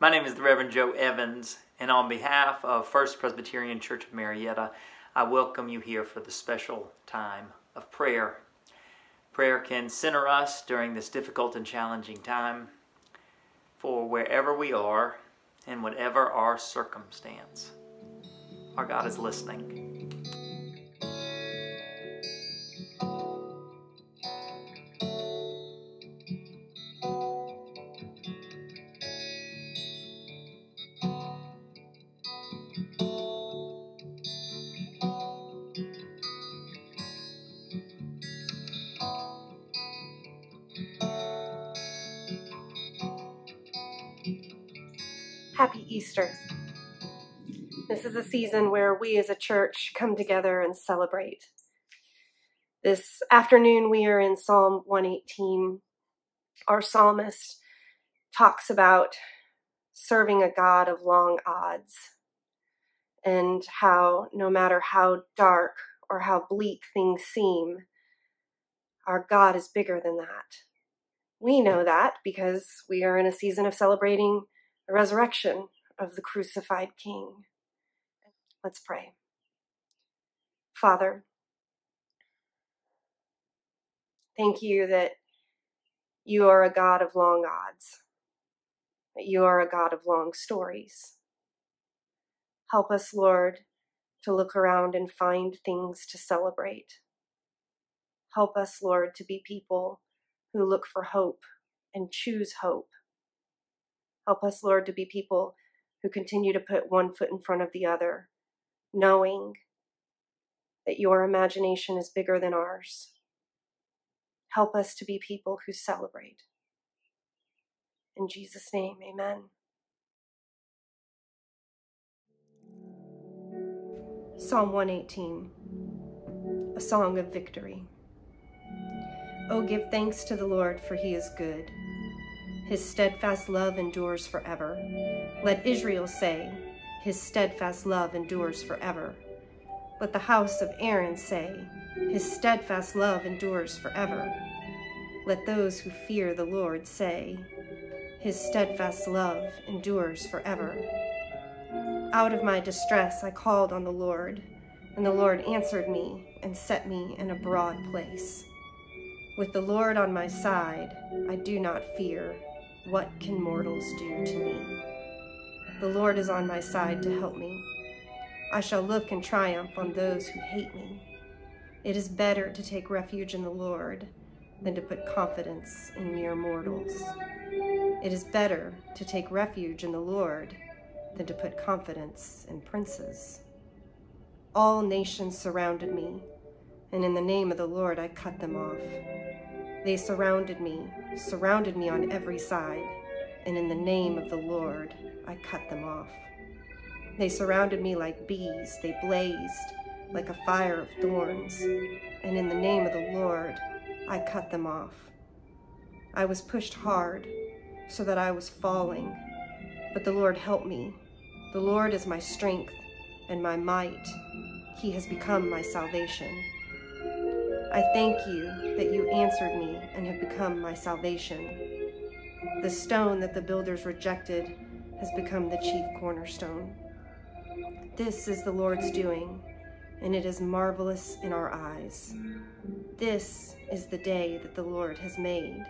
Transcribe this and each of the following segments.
My name is the Reverend Joe Evans, and on behalf of First Presbyterian Church of Marietta, I welcome you here for the special time of prayer. Prayer can center us during this difficult and challenging time, for wherever we are and whatever our circumstance, our God is listening. Happy Easter. This is a season where we as a church come together and celebrate. This afternoon we are in Psalm 118. Our psalmist talks about serving a God of long odds and how no matter how dark or how bleak things seem, our God is bigger than that. We know that because we are in a season of celebrating the resurrection of the crucified King. Let's pray. Father, thank you that you are a God of long odds, that you are a God of long stories. Help us, Lord, to look around and find things to celebrate. Help us, Lord, to be people who look for hope and choose hope. Help us, Lord, to be people who continue to put one foot in front of the other, knowing that your imagination is bigger than ours. Help us to be people who celebrate. In Jesus' name, amen. Psalm 118, a song of victory. Oh, give thanks to the Lord, for he is good. His steadfast love endures forever. Let Israel say, his steadfast love endures forever. Let the house of Aaron say, his steadfast love endures forever. Let those who fear the Lord say, his steadfast love endures forever. Out of my distress I called on the Lord, and the Lord answered me and set me in a broad place. With the Lord on my side, I do not fear. What can mortals do to me? The Lord is on my side to help me. I shall look and triumph on those who hate me. It is better to take refuge in the Lord than to put confidence in mere mortals. It is better to take refuge in the Lord than to put confidence in princes. All nations surrounded me, and in the name of the Lord I cut them off. They surrounded me on every side, and in the name of the Lord, I cut them off. They surrounded me like bees, they blazed like a fire of thorns, and in the name of the Lord, I cut them off. I was pushed hard so that I was falling, but the Lord helped me. The Lord is my strength and my might. He has become my salvation. I thank you that you answered me and have become my salvation. The stone that the builders rejected has become the chief cornerstone. This is the Lord's doing, and it is marvelous in our eyes. This is the day that the Lord has made.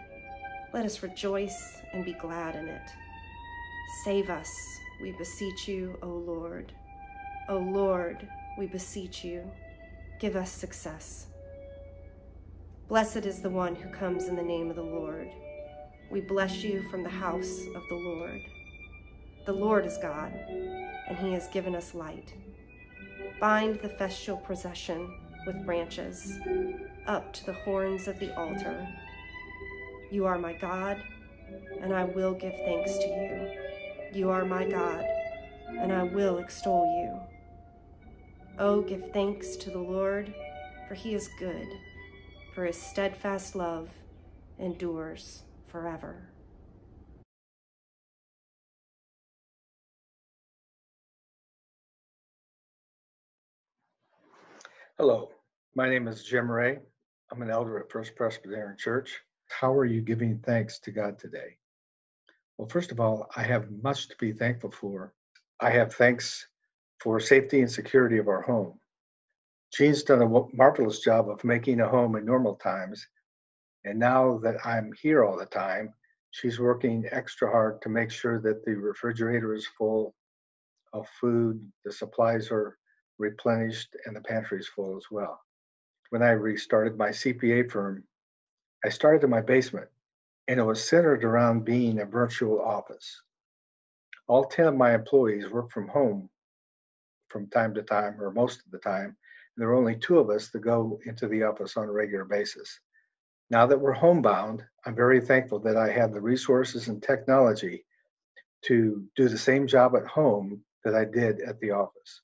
Let us rejoice and be glad in it. Save us, we beseech you, O Lord. O Lord, we beseech you. Give us success. Blessed is the one who comes in the name of the Lord. We bless you from the house of the Lord. The Lord is God, and he has given us light. Bind the festal procession with branches up to the horns of the altar. You are my God, and I will give thanks to you. You are my God, and I will extol you. Oh, give thanks to the Lord, for he is good, for his steadfast love endures forever. Hello, my name is Jim Ray. I'm an elder at First Presbyterian Church. How are you giving thanks to God today? Well, first of all, I have much to be thankful for. I have thanks for safety and security of our home. Jean's done a marvelous job of making a home in normal times, and now that I'm here all the time, she's working extra hard to make sure that the refrigerator is full of food, the supplies are replenished, and the pantry is full as well. When I restarted my CPA firm, I started in my basement, and it was centered around being a virtual office. All 10 of my employees work from home from time to time, or most of the time, and there are only 2 of us that go into the office on a regular basis. Now that we're homebound, I'm very thankful that I have the resources and technology to do the same job at home that I did at the office.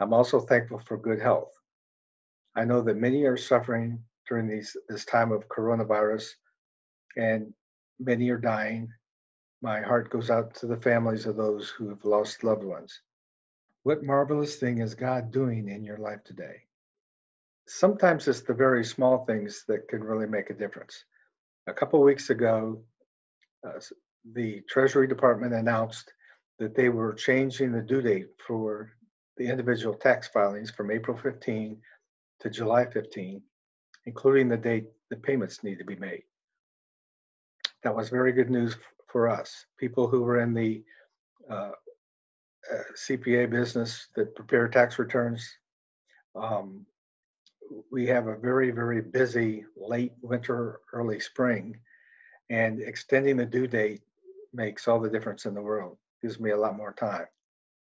I'm also thankful for good health. I know that many are suffering during this time of coronavirus, and many are dying. My heart goes out to the families of those who have lost loved ones. What marvelous thing is God doing in your life today? Sometimes it's the very small things that can really make a difference. A couple weeks ago, the Treasury Department announced that they were changing the due date for the individual tax filings from April 15 to July 15, including the date the payments need to be made. That was very good news for us. People who were in the CPA business that prepare tax returns, we have a very, very busy late winter, early spring, and extending the due date makes all the difference in the world. Gives me a lot more time.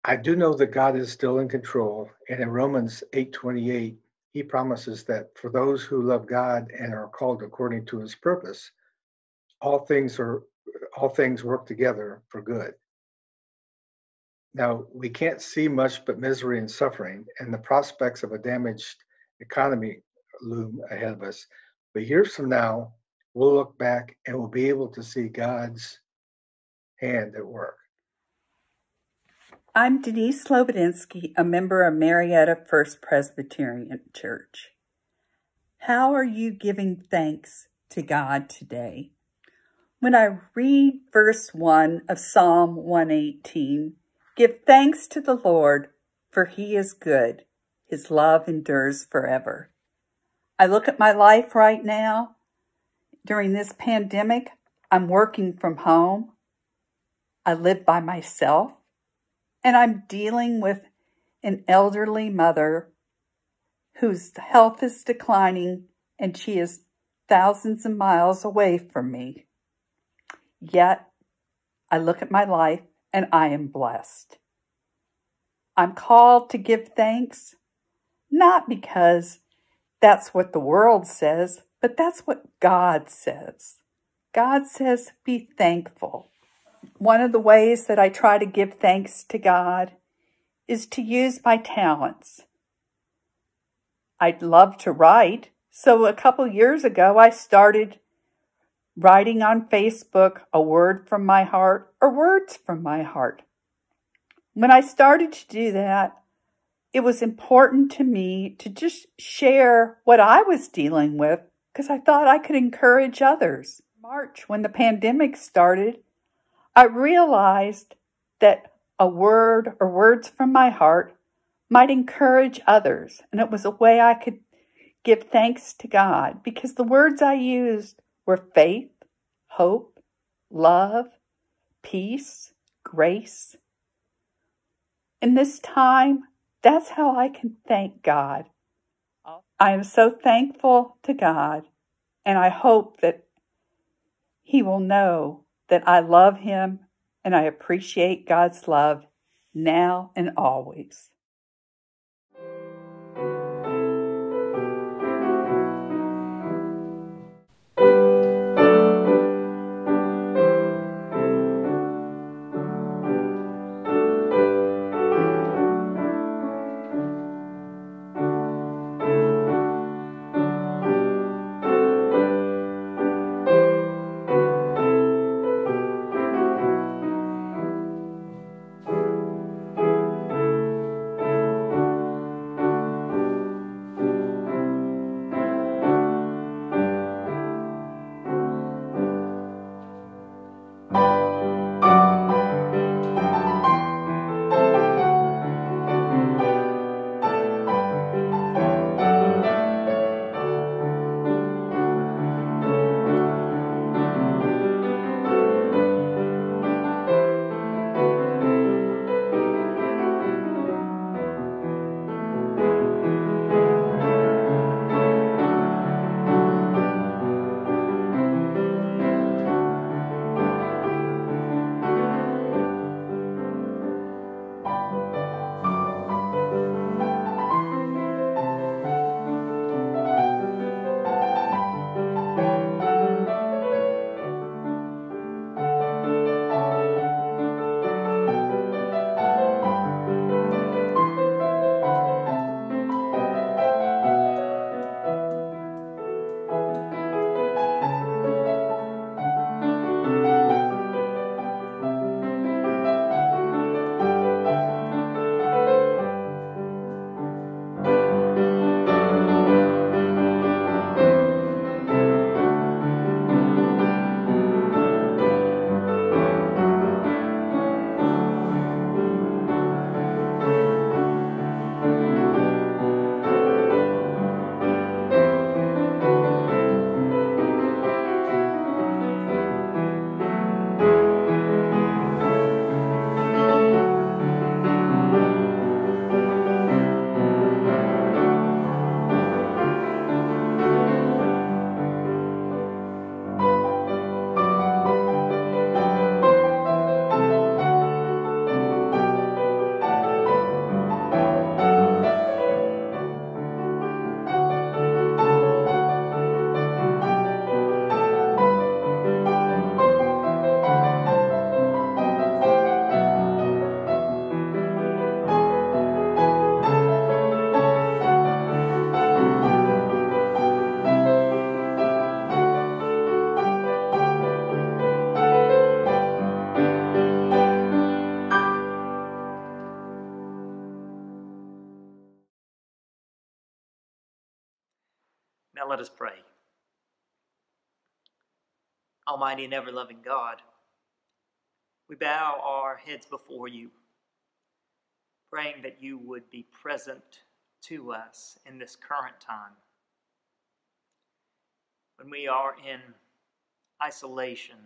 I do know that God is still in control, and in Romans 8:28, he promises that for those who love God and are called according to his purpose, all things work together for good. Now, we can't see much but misery and suffering, and the prospects of a damaged economy loom ahead of us. But years from now, we'll look back and we'll be able to see God's hand at work. I'm Denise Slobodensky, a member of Marietta First Presbyterian Church. How are you giving thanks to God today? When I read verse 1 of Psalm 118, give thanks to the Lord, for he is good. His love endures forever. I look at my life right now. During this pandemic, I'm working from home. I live by myself, and I'm dealing with an elderly mother whose health is declining, and she is thousands of miles away from me. Yet, I look at my life and I am blessed. I'm called to give thanks, not because that's what the world says, but that's what God says. God says, be thankful. One of the ways that I try to give thanks to God is to use my talents. I'd love to write, so a couple years ago, I started writing on Facebook, A Word from My Heart, or Words from My Heart. When I started to do that, it was important to me to just share what I was dealing with because I thought I could encourage others. In March, when the pandemic started, I realized that a word or words from my heart might encourage others, and it was a way I could give thanks to God because the words I used were faith, hope, love, peace, grace. In this time, that's how I can thank God. I am so thankful to God, and I hope that He will know that I love Him and I appreciate God's love now and always. let us pray. Almighty and ever-loving God, we bow our heads before you, praying that you would be present to us in this current time. When we are in isolation,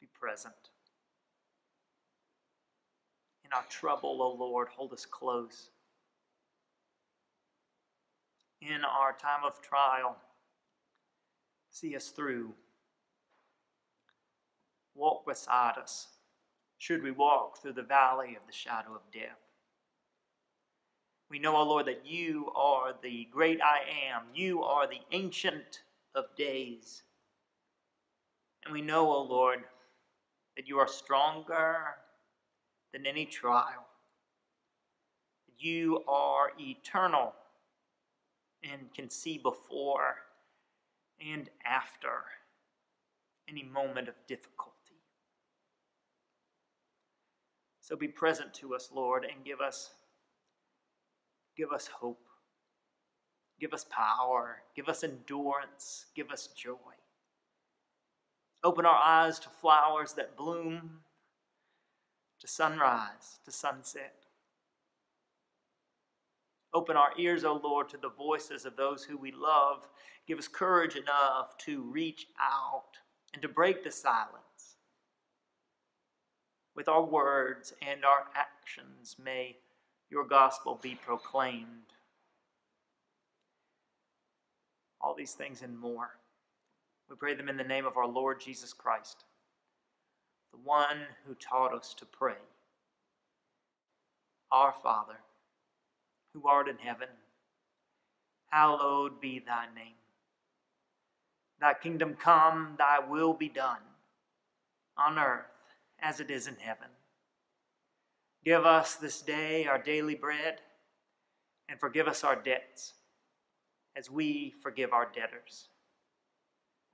be present. In our trouble, O Lord, hold us close. In our time of trial, see us through. Walk beside us, should we walk through the valley of the shadow of death. We know, O Lord, that you are the great I am. You are the Ancient of Days. And we know, O Lord, that you are stronger than any trial. You are eternal and can see before and after any moment of difficulty. So be present to us, Lord, and give us hope. Give us power. Give us endurance. Give us joy. Open our eyes to flowers that bloom, to sunrise, to sunset. Open our ears, O Lord, to the voices of those who we love. Give us courage enough to reach out and to break the silence. With our words and our actions, may your gospel be proclaimed. All these things and more, we pray them in the name of our Lord Jesus Christ, the one who taught us to pray. Our Father, who art in heaven, hallowed be thy name. Thy kingdom come, thy will be done, on earth as it is in heaven. Give us this day our daily bread, and forgive us our debts, as we forgive our debtors.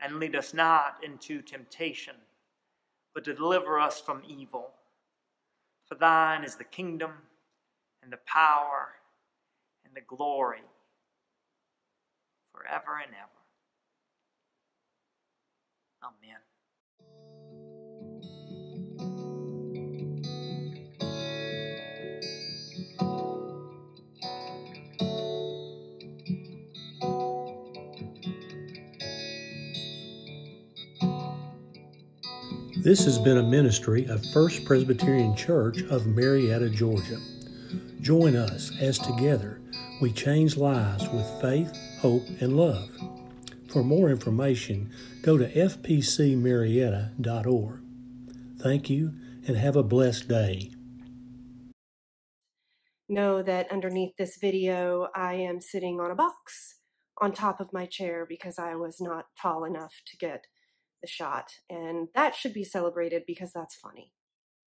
And lead us not into temptation, but deliver us from evil. For thine is the kingdom, and the power, and the glory, forever and ever. Amen. This has been a ministry of First Presbyterian Church of Marietta, Georgia. Join us as together we change lives with faith, hope, and love. For more information, go to fpcmarietta.org. Thank you, and have a blessed day. Know that underneath this video, I am sitting on a box on top of my chair because I was not tall enough to get the shot, and that should be celebrated because that's funny.